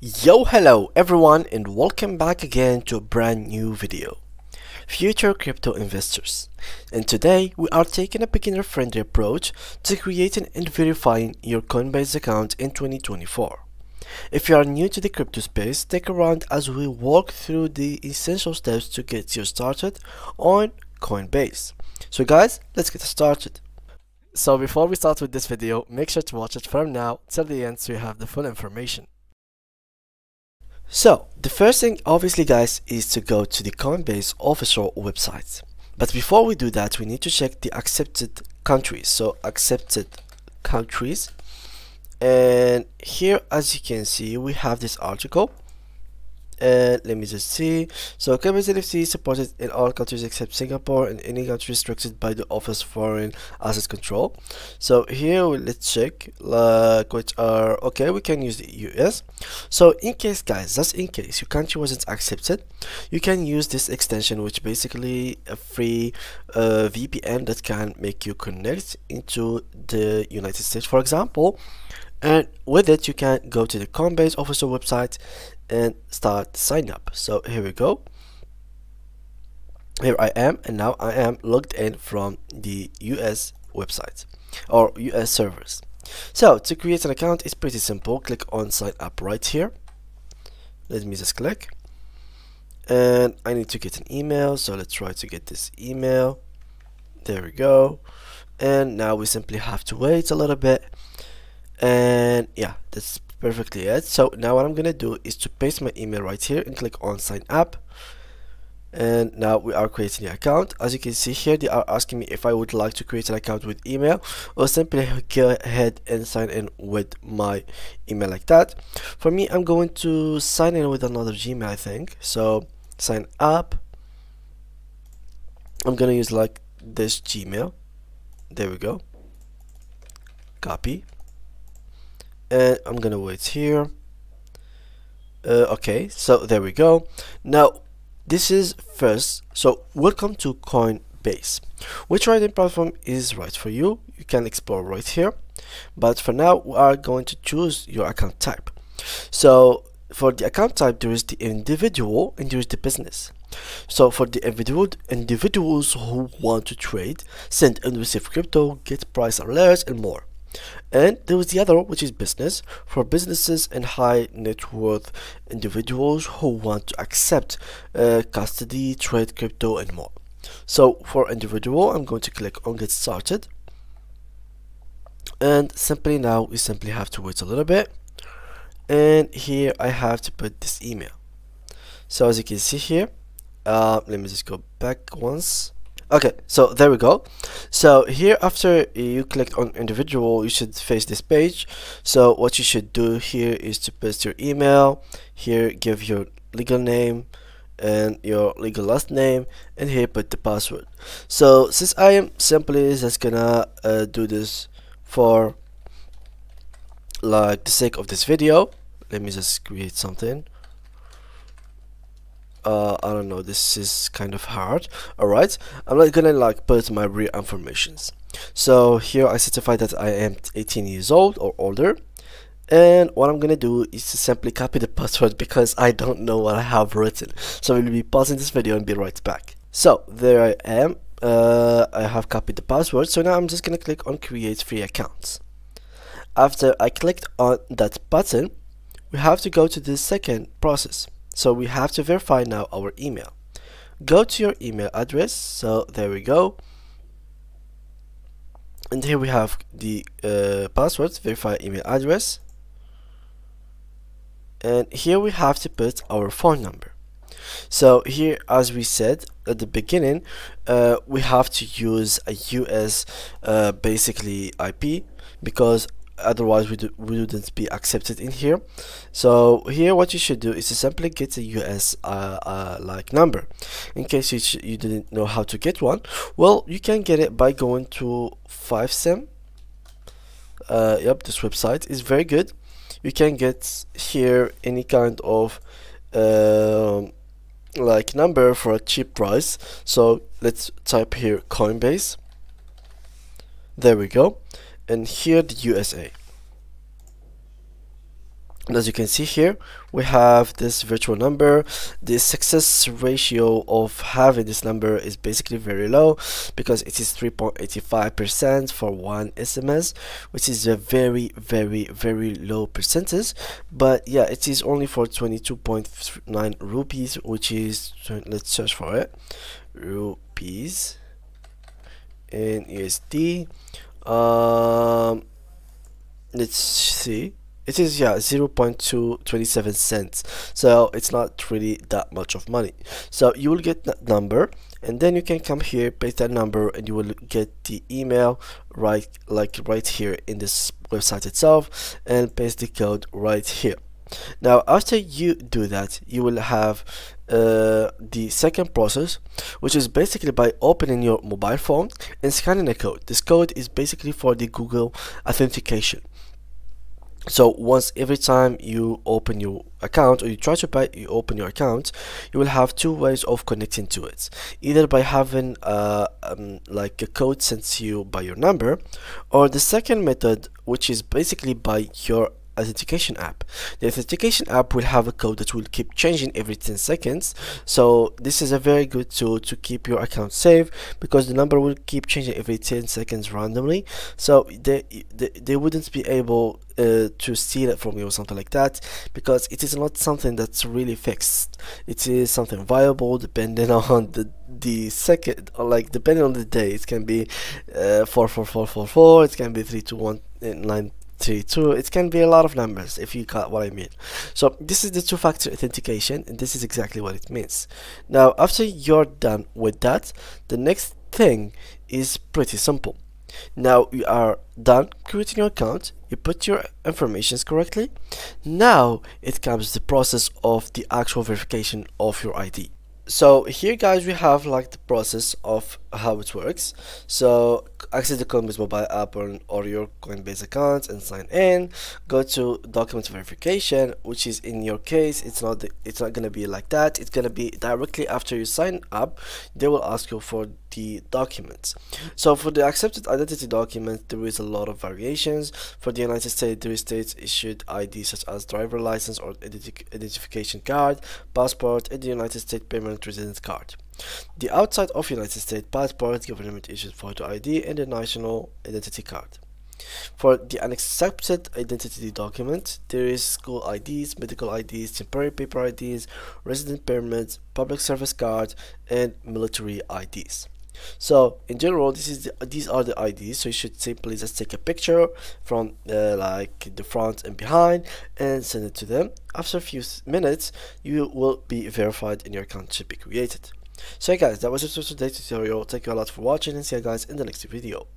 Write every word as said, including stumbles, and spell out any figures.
Yo, hello everyone, and welcome back again to a brand new video, future crypto investors. And today we are taking a beginner friendly approach to creating and verifying your Coinbase account in twenty twenty-four. If you are new to the crypto space, stick around as we walk through the essential steps to get you started on Coinbase. So guys, let's get started. So before we start with this video, make sure to watch it from now till the end so you have the full information. So, the first thing obviously guys is to go to the Coinbase official website. But before we do that, we need to check the accepted countries. So, accepted countries. And here, as you can see, we have this article. And let me just see. So, Coinbase N F T is supported in all countries except Singapore and any country restricted by the Office of Foreign Assets Control. So, here let's check like which are okay. We can use the U S. So, in case, guys, that's in case your country wasn't accepted, you can use this extension, which basically a free uh, V P N that can make you connect into the United States, for example. And with it, you can go to the Coinbase official website and start sign up. So here we go. Here I am, and now I am logged in from the U S website or U S servers. So to create an account, it's pretty simple. Click on sign up right here. Let me just click. And I need to get an email. So let's try to get this email. There we go. And now we simply have to wait a little bit. And yeah, that's perfectly it. So now what I'm gonna do is to paste my email right here and click on sign up. And now we are creating an account. As you can see here, they are asking me if I would like to create an account with email or simply go ahead and sign in with my email like that. For me, I'm going to sign in with another Gmail, I think. So sign up. I'm gonna use like this Gmail. There we go. Copy. And I'm gonna wait here. Uh, okay, so there we go. Now, this is first. So, welcome to Coinbase. Which trading platform is right for you? You can explore right here. But for now, we are going to choose your account type. So, for the account type, there is the individual and there is the business. So, for the individual individuals who want to trade, send and receive crypto, get price alerts, and more. And there was the other, which is business, for businesses and high net worth individuals who want to accept uh, custody, trade, crypto, and more. So for individual, I'm going to click on get started. And simply now we simply have to wait a little bit. And here I have to put this email. So as you can see here, uh, let me just go back once. Okay, so there we go. So here, after you clicked on individual, you should face this page. So what you should do here is to paste your email here, give your legal name and your legal last name, and here put the password. So since I am simply just gonna uh, do this for like the sake of this video, let me just create something. Uh, I don't know, this is kind of hard. Alright, I'm not gonna like put my real informations. So here I certify that I am eighteen years old or older. And what I'm gonna do is to simply copy the password because I don't know what I have written. So I will be pausing this video and be right back. So there I am. Uh, I have copied the password. So now I'm just gonna click on create free accounts. After I clicked on that button, we have to go to the second process. So we have to verify now our email. Go to your email address. So there we go. And here we have the uh, password, verify email address. And here we have to put our phone number. So here, as we said at the beginning, uh, we have to use a U S uh, basically I P because otherwise we, do, we wouldn't be accepted in here. So here what you should do is to simply get a U S uh, uh, like number. In case you, sh you didn't know how to get one, well, you can get it by going to five sim. Uh, yep, this website is very good. You can get here any kind of uh, like number for a cheap price. So let's type here Coinbase. There we go. And here the U S A. And as you can see here, we have this virtual number. The success ratio of having this number is basically very low, because it is three point eight five percent for one S M S, which is a very, very, very low percentage. But yeah, it is only for twenty-two point nine rupees, which is, let's search for it, rupees in U S D. Um, let's see. It is, yeah, zero point two two seven cents, so it's not really that much of money. So you will get that number, and then you can come here, paste that number, and you will get the email right like right here in this website itself, and paste the code right here. Now after you do that, you will have uh, the second process, which is basically by opening your mobile phone and scanning a code. This code is basically for the Google authentication. So once every time you open your account, or you try to buy, you open your account, you will have two ways of connecting to it, either by having uh, um, like a code sent to you by your number, or the second method, which is basically by your authentication app. The authentication app will have a code that will keep changing every ten seconds, so this is a very good tool to keep your account safe, because the number will keep changing every ten seconds randomly, so they they, they wouldn't be able Uh, to steal it from you or something like that, because it is not something that's really fixed. It is something viable depending on the the second, or like depending on the day. It can be uh, four four four four four, it can be three two one nine three two, it can be a lot of numbers, if you got what I mean. So this is the two-factor authentication, and this is exactly what it means. Now after you're done with that, the next thing is pretty simple. Now you are done creating your account, you put your informations correctly. Now it comes the process of the actual verification of your I D. So here guys, we have like the process of how it works. So access the Coinbase mobile app or, or your Coinbase account and sign in. Go to document verification, which is in your case it's not the, it's not gonna be like that. It's gonna be directly after you sign up, they will ask you for the documents. So for the accepted identity document, there is a lot of variations. For the United States, there is states issued I D such as driver license or identi identification card, passport, and the United States payment residence card. The outside of United States passport, government issued photo I D, and a national identity card. For the unaccepted identity document, there is school I Ds, medical I Ds, temporary paper I Ds, resident permits, public service card, and military I Ds. So in general, this is the, these are the I Ds, so you should simply just take a picture from uh, like the front and behind and send it to them. After a few minutes, you will be verified and your account should be created. So guys, that was it for today's tutorial. Thank you a lot for watching, and see you guys in the next video.